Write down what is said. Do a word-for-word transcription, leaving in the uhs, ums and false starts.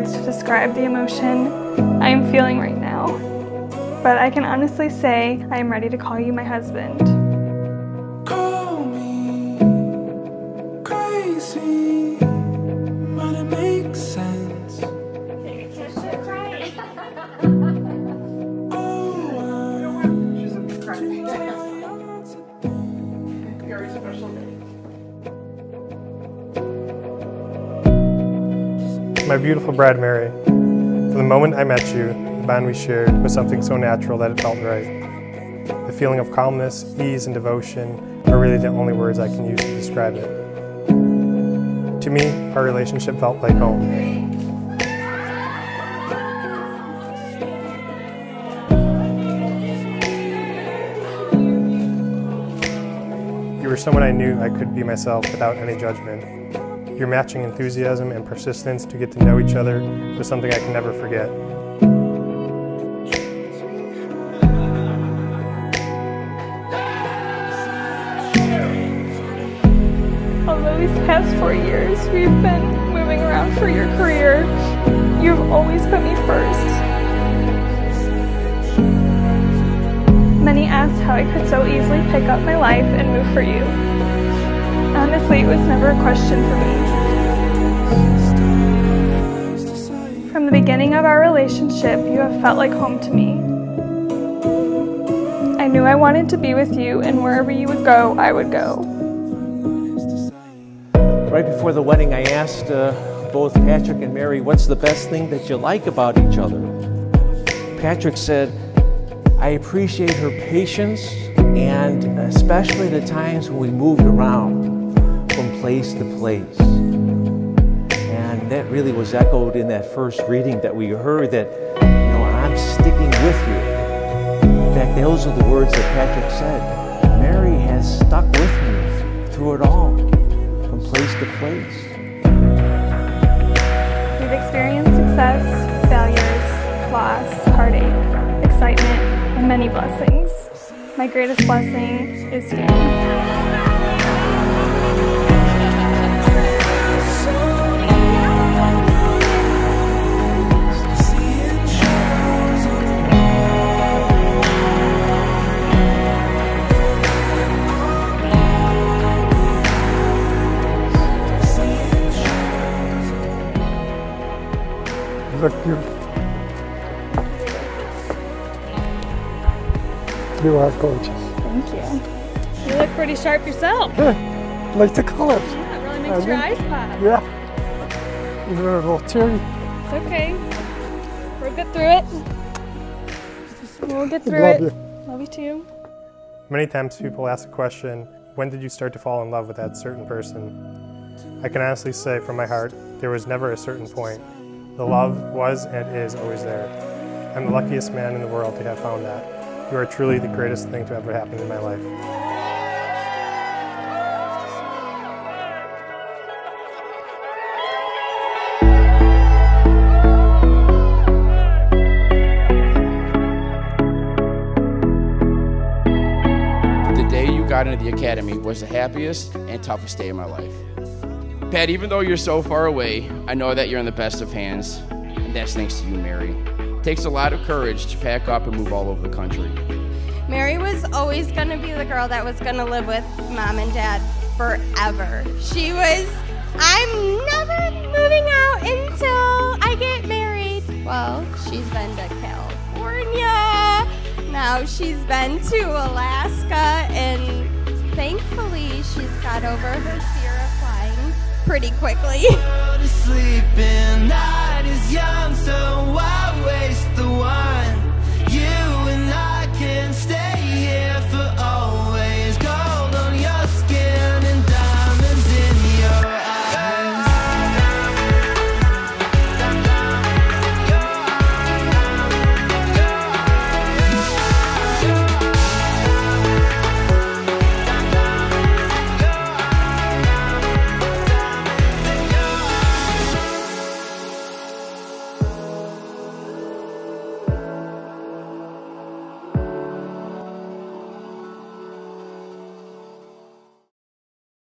words to describe the emotion I am feeling right now, but I can honestly say I am ready to call you my husband. Call me crazy, but it makes sense. Very special day. My beautiful bride, Mary. From the moment I met you, the bond we shared was something so natural that it felt right. The feeling of calmness, ease, and devotion are really the only words I can use to describe it. To me, our relationship felt like home. You were someone I knew I could be myself without any judgment. Your matching enthusiasm and persistence to get to know each other was something I can never forget. Although these past four years we've been moving around for your career, you've always put me first. Many asked how I could so easily pick up my life and move for you. Honestly, it was never a question for me. From the beginning of our relationship, you have felt like home to me. I knew I wanted to be with you, and wherever you would go, I would go. Right before the wedding, I asked uh, both Patrick and Mary, what's the best thing that you like about each other? Patrick said, I appreciate her patience, and especially the times when we moved around from place to place. And that really was echoed in that first reading that we heard, that, you know, I'm sticking with you. In fact, those are the words that Patrick said. Mary has stuck with me through it all, from place to place. We've experienced success, failures, loss, heartache, excitement, and many blessings. My greatest blessing is you. You look beautiful. You are gorgeous. Thank you. You look pretty sharp yourself. Yeah, like the colors. Yeah, it really makes I your mean, eyes pop. Yeah. You're a little teary. It's okay. We'll get through it. We'll get through it. Love you. Love you too. Many times people ask the question, when did you start to fall in love with that certain person? I can honestly say from my heart, there was never a certain point. The love was and is always there. I'm the luckiest man in the world to have found that. You are truly the greatest thing to ever happen in my life. The day you got into the academy was the happiest and toughest day of my life. Pat, even though you're so far away, I know that you're in the best of hands, and that's thanks to you, Mary. It takes a lot of courage to pack up and move all over the country. Mary was always gonna be the girl that was gonna live with Mom and Dad forever. She was, I'm never moving out until I get married. Well, she's been to California, now she's been to Alaska, and thankfully she's got over her fear of flying pretty quickly.